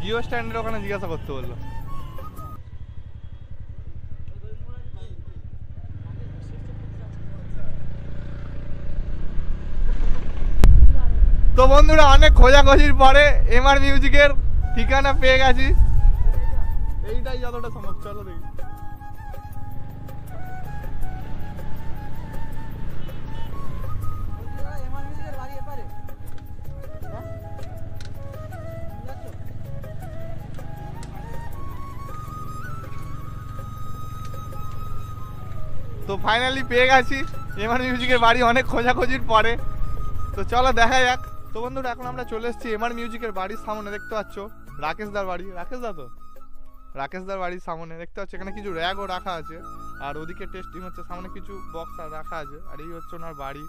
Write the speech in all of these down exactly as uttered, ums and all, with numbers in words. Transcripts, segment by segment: জিও স্ট্যান্ডের ওখানে জিজ্ঞাসা করতে বললো। তো বন্ধুরা অনেক খোঁজাখোঁজির পরে এমআর মিউজিকের ঠিকানা পেয়ে গেছি, এইটাই যতটা সম্ভব। চলো দেখি। তো ফাইনালি পেয়ে গেছি এমআর মিউজিকের বাড়ি অনেক খোঁজাখোঁজির পরে। তো চলো দেখা যাক। তো বন্ধুরা এখন আমরা চলে এসেছি এমআর মিউজিকের বাড়ির সামনে, দেখতে পাচ্ছ রাকেশদার বাড়ি। রাকেশদা তো রাকেশদার বাড়ির সামনে দেখতে পাচ্ছ এখানে কিছু র্যাগও রাখা আছে, আর ওদিকে টেস্টিং হচ্ছে, সামনে কিছু বক্স আর রাখা আছে, আর এই হচ্ছে ওনার বাড়ি।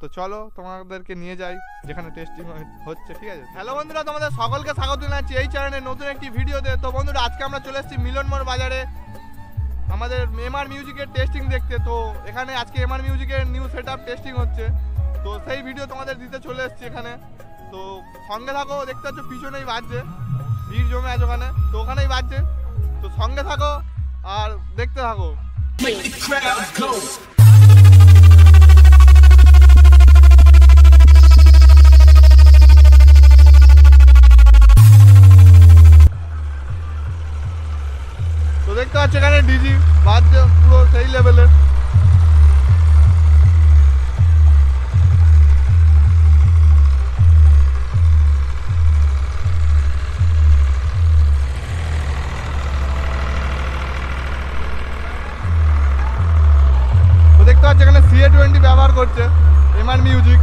তো চলো তোমাদেরকে নিয়ে যাই যেখানে টেস্টিং হচ্ছে, ঠিক আছে? হ্যালো বন্ধুরা, তোমাদের সকলকে স্বাগত জানাচ্ছি এই চ্যানেলে নতুন একটি ভিডিওতে। তো বন্ধুরা আজকে আমরা চলে এসেছি মিলনমোড় বাজারে আমাদের এমআর মিউজিকের টেস্টিং দেখতে। তো এখানে আজকে এমআর মিউজিকের নিউ সেটআপ টেস্টিং হচ্ছে, তো সেই ভিডিও তোমাদের দিতে চলে এসেছি এখানে। তো সঙ্গে থাকো, দেখতে পাচ্ছ পিছনেই বাজছে, ভিড় জমে আছে ওখানে, তো ওখানেই বাজছে। তো সঙ্গে থাকো আর দেখতে থাকো। তো দেখতে পাচ্ছ এখানে ডিজি বাজছে পুরো সেই লেভেলের। যেখানে সিএ টোয়েন্টি ব্যবহার করছে এমআর মিউজিক।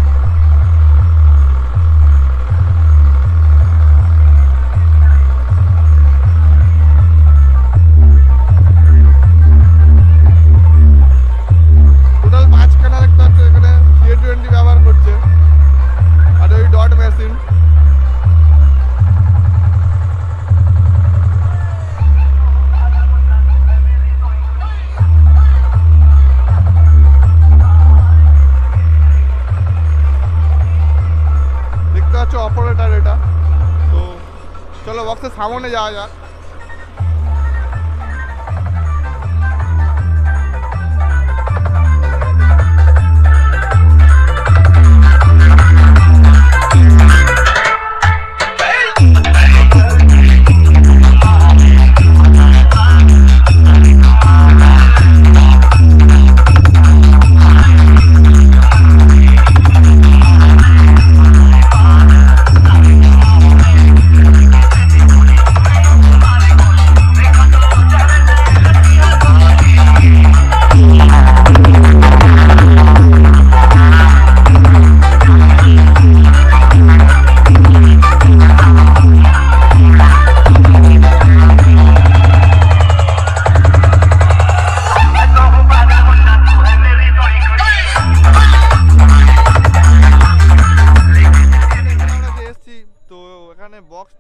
টোটাল পাঁচখানা দেখতে পাচ্ছ এখানে সিএ টোয়েন্টি ব্যবহার করছে, আর ওই ডট মেশিন। অপারেটর এটা। তো চলো বক্সের সামনে যাওয়া যাক।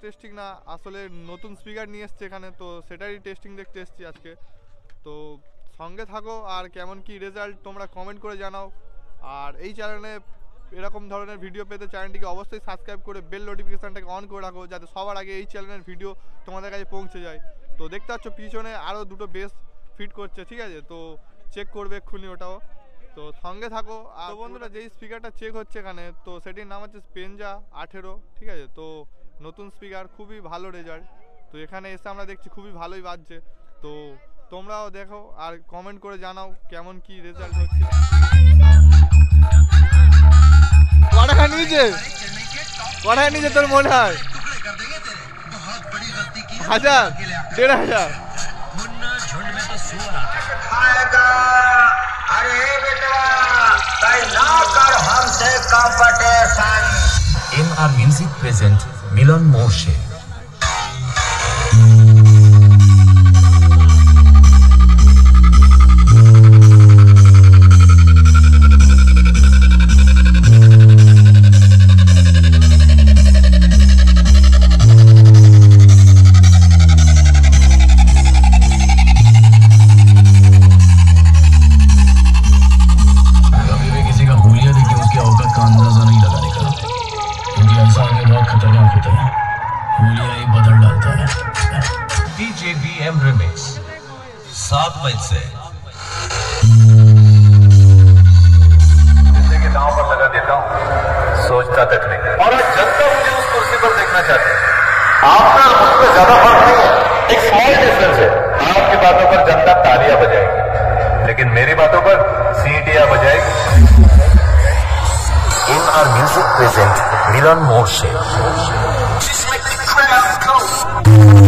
টেস্টিং না, আসলে নতুন স্পিকার নিয়ে এসছে এখানে, তো সেটারই টেস্টিং দেখতে এসছি আজকে। তো সঙ্গে থাকো আর কেমন কি রেজাল্ট তোমরা কমেন্ট করে জানাও। আর এই চ্যানেলে এরকম ধরনের ভিডিও পেতে চ্যানেলটিকে অবশ্যই সাবস্ক্রাইব করে বেল নোটিফিকেশানটাকে অন করে রাখো, যাতে সবার আগে এই চ্যানেলের ভিডিও তোমাদের কাছে পৌঁছে যায়। তো দেখতে পাচ্ছ পিছনে আরও দুটো বেস ফিট করছে, ঠিক আছে? তো চেক করবে এক্ষুনি ওটাও, তো সঙ্গে থাকো। আর বন্ধুরা যেই স্পিকারটা চেক হচ্ছে এখানে, তো সেটির নাম হচ্ছে পেনজা আঠেরো, ঠিক আছে? তো নতুন স্পিকার, খুবই ভালো রেজাল্ট। তো এখানে এসে আমরা দেখছি খুবই ভালোই বাজছে। তো তোমরাও দেখো আর কমেন্ট করে জানাও কেমন কি রেজাল্ট হচ্ছে। কড়া নিচে, কড়া নিচে তোর মনে হয় হাজার দেড় হাজার। এমআর মিউজিক প্রেজেন্ট মিলন মোশে। किसी का हुलिया देखिए उसके औकात का अंदाजा नहीं लगाने का, क्योंकि डालता है, हुलिया ही बदल डालता है। डीजे बीएम रिमिक्स सात मई से के दांव पर लगा देता हूँ, सोचता तक नहीं। और आज जनता मुझे उस कुर्सी पर देखना चाहती है। आपका उसमें ज्यादा फर्क नहीं है, एक स्मॉल डिफरेंस है। आपकी बातों पर जनता तालियां बजाएगी, लेकिन मेरी बातों पर सीटियां बजाएगी। M R Music present Milan Morse. Just make the crowd go.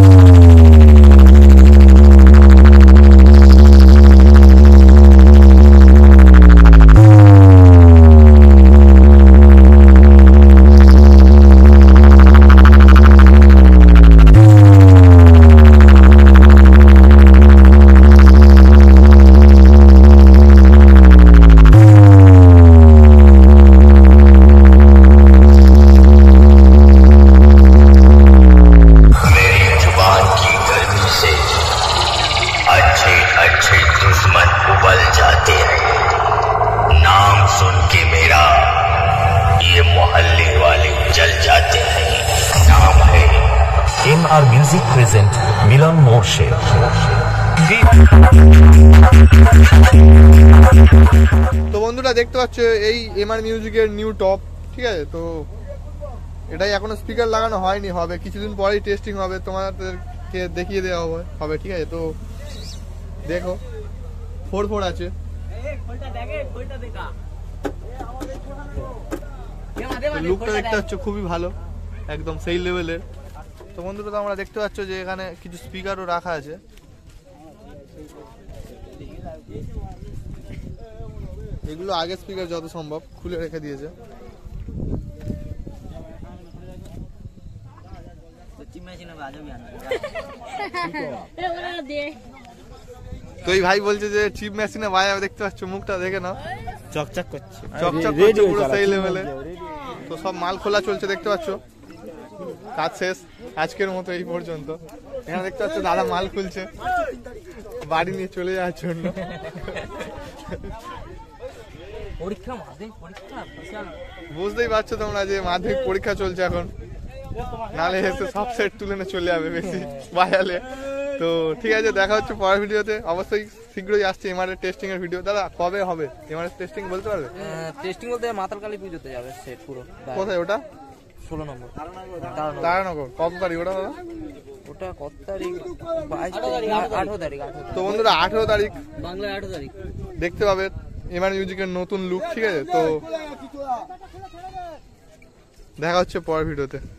M R Music present Milan Morse। तो बंधुरा देखते পাচ্ছো এই M R Music এর নিউ টপ, ঠিক আছে? তো এটাই এখনো স্পিকার লাগানো হয়নি, হবে কিছুদিন পরেই টেস্টিং হবে, তোমাদেরকে দেখিয়ে দেওয়া হবে হবে ঠিক আছে? তো দেখো ফোর ফোর আছে, লুকটা একটা হচ্ছে খুবই ভালো, একদম সেই লেভেলের। তো বন্ধুরা তোমরা দেখতে পাচ্ছ যে এখানে কিছু স্পিকারও রাখা আছে। এগুলো আগে স্পিকার যত সম্ভব খুলে রেখে দিয়েছে। তো এই ভাই বলছে যে চিপ মেশিনে বাজাবে, দেখতে পাচ্ছ মুখটা দেখে নাও চকচক করছে, চকচক করছে পুরো সেই লেভেলে। তো সব মাল খোলা চলছে, দেখতে পাচ্ছ। কাজ শেষ আজকের মতো এই পর্যন্ত। এখানে দেখতে পাচ্ছ দাদা মাল খুলছে বাড়ি নিয়ে চলে যাওয়ার জন্য। বুঝতেই পারছো তোমরা যে মাধ্যমিক পরীক্ষা চলছে এখন, নালে এসে সব সেট তুলে নিয়ে চলে যাবে বেশি বাজালে। তো ঠিক আছে, দেখা হচ্ছে পরের ভিডিওতে। অবশ্যই শীঘ্রই আসছে এমআর টেস্টিং এর ভিডিও। দাদা কবে হবে এমআর টেস্টিং বলতে পারবে? টেস্টিং বলতে মাতালকালী পুজোতে যাবে সেট পুরো। কোথায় ওটা? ষোলো নম্বর তারানগর। কত তারিখ ওটা দাদা? ওটা কত তারিখ? আঠারো তারিখ। তো বন্ধুরা আঠারো তারিখ বাংলা আঠারো তারিখ দেখতে পাবে এমআর মিউজিকের নতুন লুক, ঠিক আছে? তো দেখা হচ্ছে পরের ভিডিওতে।